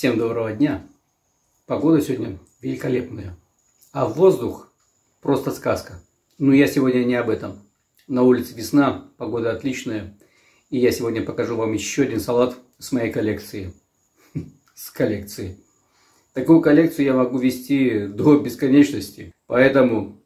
Всем доброго дня. Погода сегодня великолепная, а воздух просто сказка. Но я сегодня не об этом. На улице весна, погода отличная. И я сегодня покажу вам еще один салат с моей коллекции. С коллекции. Такую коллекцию я могу вести до бесконечности. Поэтому,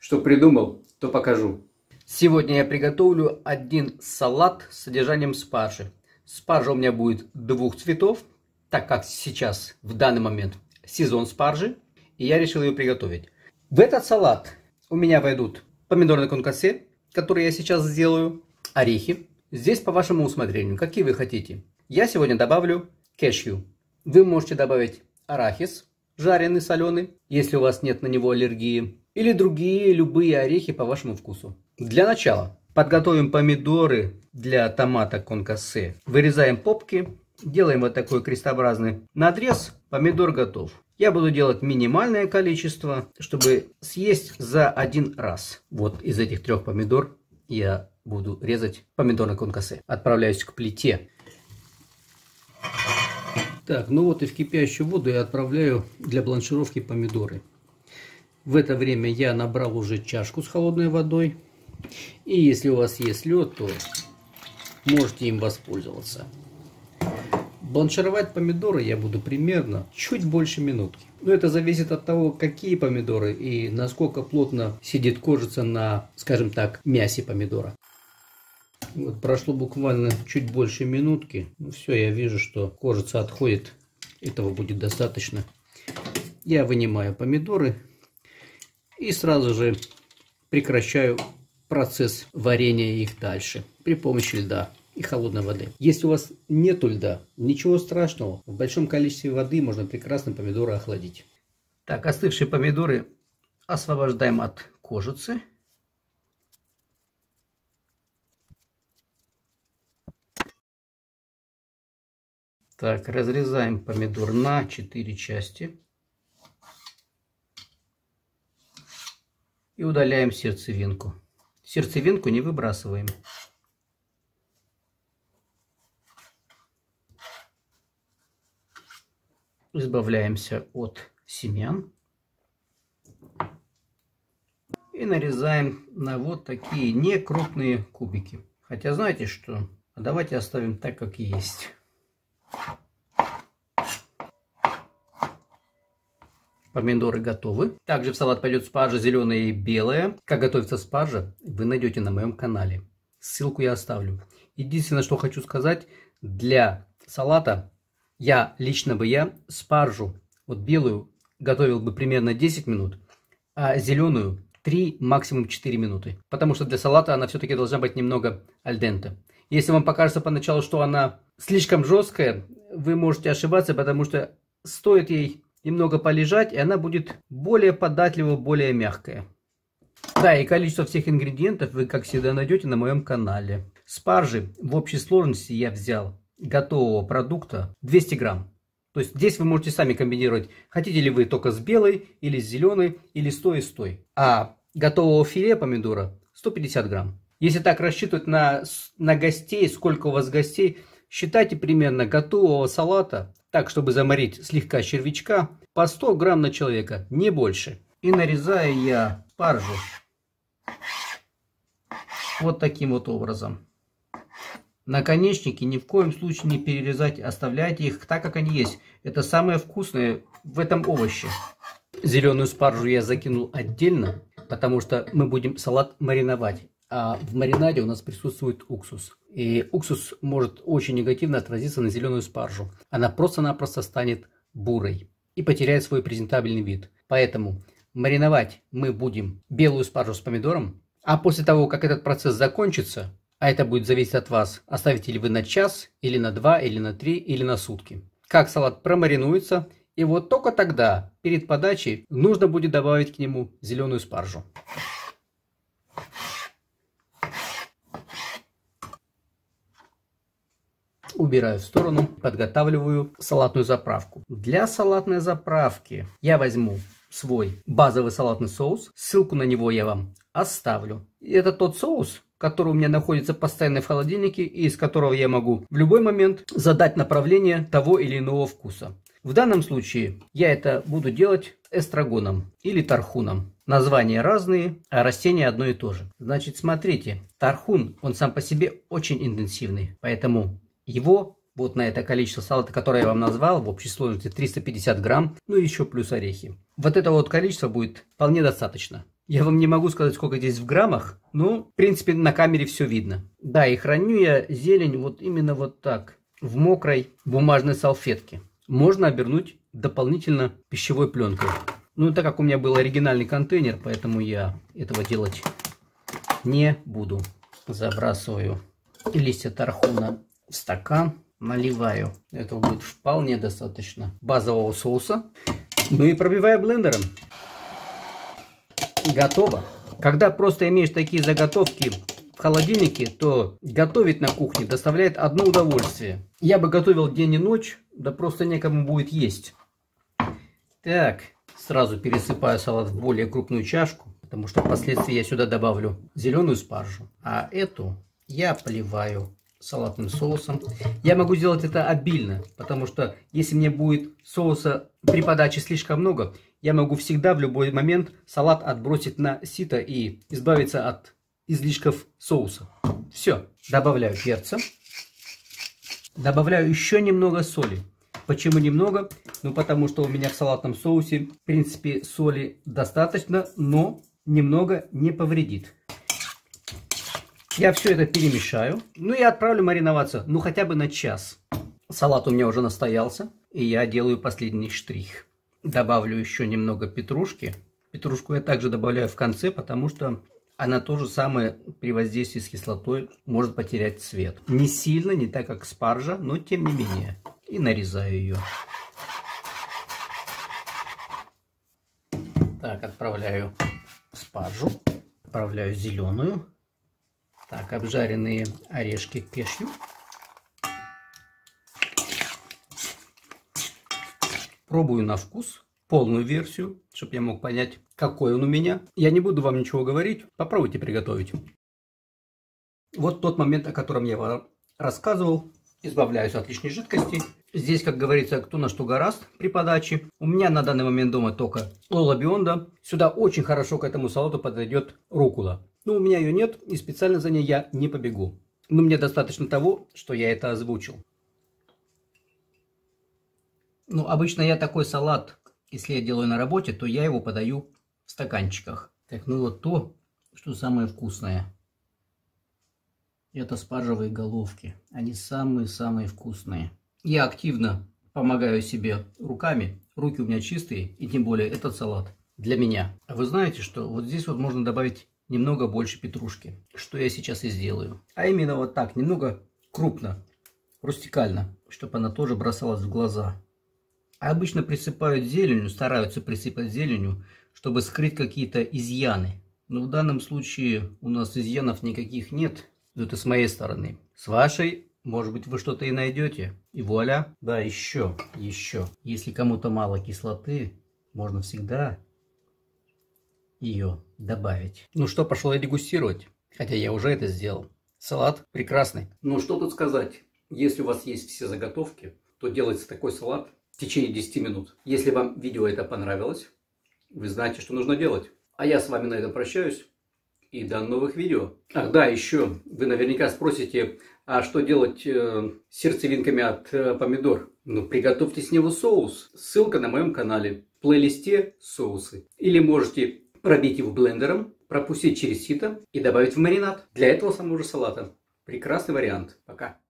что придумал, то покажу. Сегодня я приготовлю один салат с содержанием спаржи. Спаржа у меня будет двух цветов, так как сейчас, в данный момент, сезон спаржи, и я решил ее приготовить. В этот салат у меня войдут помидорный конкассе, который я сейчас сделаю, орехи. Здесь по вашему усмотрению, какие вы хотите. Я сегодня добавлю кешью. Вы можете добавить арахис, жареный, соленый, если у вас нет на него аллергии, или другие любые орехи по вашему вкусу. Для начала подготовим помидоры для томата конкассе. Вырезаем попки. Делаем вот такой крестообразный надрез. Помидор готов. Я буду делать минимальное количество, чтобы съесть за один раз. Вот из этих трех помидор я буду резать помидорный конкассе. Отправляюсь к плите. Так, ну вот и в кипящую воду я отправляю для бланшировки помидоры. В это время я набрал уже чашку с холодной водой. И если у вас есть лед, то можете им воспользоваться. Бланшировать помидоры я буду примерно чуть больше минутки. Но это зависит от того, какие помидоры и насколько плотно сидит кожица на, скажем так, мясе помидора. Вот прошло буквально чуть больше минутки. Ну все, я вижу, что кожица отходит. Этого будет достаточно. Я вынимаю помидоры и сразу же прекращаю процесс варения их дальше при помощи льда и холодной воды. Если у вас нету льда, ничего страшного. В большом количестве воды можно прекрасно помидоры охладить. Так, остывшие помидоры освобождаем от кожицы. Так, разрезаем помидор на 4 части. И удаляем сердцевинку. Сердцевинку не выбрасываем. Избавляемся от семян и нарезаем на вот такие некрупные кубики. Хотя знаете что? Давайте оставим так, как есть. Помидоры готовы. Также в салат пойдет спаржа зеленая и белая. Как готовится спаржа, вы найдете на моем канале. Ссылку я оставлю. Единственное, что хочу сказать, для салата лично бы я спаржу, вот белую, готовил бы примерно 10 минут, а зеленую 3, максимум 4 минуты. Потому что для салата она все-таки должна быть немного альденте. Если вам покажется поначалу, что она слишком жесткая, вы можете ошибаться, потому что стоит ей немного полежать, и она будет более податлива, более мягкая. Да, и количество всех ингредиентов вы, как всегда, найдете на моем канале. Спаржи в общей сложности я взял готового продукта 200 грамм. То есть здесь вы можете сами комбинировать, хотите ли вы только с белой, или с зеленой, или с той и с той. А готового филе помидора 150 грамм. Если так рассчитывать на гостей, сколько у вас гостей, считайте примерно готового салата, так чтобы заморить слегка червячка, по 100 грамм на человека, не больше. И нарезаю я спаржу вот таким вот образом. Наконечники ни в коем случае не перерезать, оставляйте их так, как они есть. Это самое вкусное в этом овоще. Зеленую спаржу я закинул отдельно, потому что мы будем салат мариновать. А в маринаде у нас присутствует уксус. И уксус может очень негативно отразиться на зеленую спаржу. Она просто-напросто станет бурой и потеряет свой презентабельный вид. Поэтому мариновать мы будем белую спаржу с помидором. А после того, как этот процесс закончится, а это будет зависеть от вас, оставите ли вы на час, или на 2, или на 3, или на сутки. Как салат промаринуется, и вот только тогда, перед подачей, нужно будет добавить к нему зеленую спаржу. Убираю в сторону, подготавливаю салатную заправку. Для салатной заправки я возьму свой базовый салатный соус. Ссылку на него я вам оставлю. И это тот соус, который у меня находится постоянно в холодильнике и из которого я могу в любой момент задать направление того или иного вкуса. В данном случае я это буду делать эстрагоном или тархуном. Названия разные, а растение одно и то же. Значит, смотрите, тархун, он сам по себе очень интенсивный, поэтому его вот на это количество салата, которое я вам назвал, в общей сложности 350 грамм, ну и еще плюс орехи. Вот этого вот количества будет вполне достаточно. Я вам не могу сказать, сколько здесь в граммах, но, в принципе, на камере все видно. Да, и храню я зелень вот именно вот так, в мокрой бумажной салфетке. Можно обернуть дополнительно пищевой пленкой. Ну, так как у меня был оригинальный контейнер, поэтому я этого делать не буду. Забрасываю листья тархуна в стакан, наливаю. Этого будет вполне достаточно базового соуса. Ну и пробиваю блендером. Готово. Когда просто имеешь такие заготовки в холодильнике, то готовить на кухне доставляет одно удовольствие. Я бы готовил день и ночь, да просто некому будет есть. Так, сразу пересыпаю салат в более крупную чашку, потому что впоследствии я сюда добавлю зеленую спаржу. А эту я поливаю салатным соусом. Я могу сделать это обильно, потому что если мне будет соуса при подаче слишком много, я могу всегда в любой момент салат отбросить на сито и избавиться от излишков соуса. Все. Добавляю перца. Добавляю еще немного соли. Почему немного? Ну, потому что у меня в салатном соусе, в принципе, соли достаточно, но немного не повредит. Я все это перемешаю. Ну, и отправлю мариноваться, ну, хотя бы на час. Салат у меня уже настоялся, и я делаю последний штрих. Добавлю еще немного петрушки. Петрушку я также добавляю в конце, потому что она то же самое при воздействии с кислотой может потерять цвет. Не сильно, не так как спаржа, но тем не менее. И нарезаю ее. Так, отправляю спаржу. Отправляю зеленую. Так, обжаренные орешки кешью. Пробую на вкус, полную версию, чтобы я мог понять, какой он у меня. Я не буду вам ничего говорить, попробуйте приготовить. Вот тот момент, о котором я вам рассказывал. Избавляюсь от лишней жидкости. Здесь, как говорится, кто на что горазд при подаче. У меня на данный момент дома только лоло бионда. Сюда очень хорошо к этому салату подойдет руккула. Но у меня ее нет, и специально за ней я не побегу. Но мне достаточно того, что я это озвучил. Ну, обычно я такой салат, если я делаю на работе, то я его подаю в стаканчиках. Так, ну вот то, что самое вкусное. Это спаржевые головки. Они самые-самые вкусные. Я активно помогаю себе руками. Руки у меня чистые, и тем более этот салат для меня. А вы знаете, что вот здесь вот можно добавить немного больше петрушки, что я сейчас и сделаю. А именно вот так, немного крупно, рустикально, чтобы она тоже бросалась в глаза. А обычно присыпают зеленью, стараются присыпать зеленью, чтобы скрыть какие-то изъяны. Но в данном случае у нас изъянов никаких нет. Но это с моей стороны. С вашей, может быть, вы что-то и найдете. И вуаля. Да, еще. Если кому-то мало кислоты, можно всегда ее добавить. Ну что, пошел я дегустировать. Хотя я уже это сделал. Салат прекрасный. Ну что тут сказать. Если у вас есть все заготовки, то делается такой салат в течение 10 минут. Если вам видео это понравилось, вы знаете, что нужно делать. А я с вами на этом прощаюсь. И до новых видео. Ах да, еще вы наверняка спросите, а что делать с сердцевинками от помидор? Ну, приготовьте с него соус. Ссылка на моем канале. В плейлисте соусы. Или можете пробить его блендером, пропустить через сито и добавить в маринад. Для этого самого же салата. Прекрасный вариант. Пока.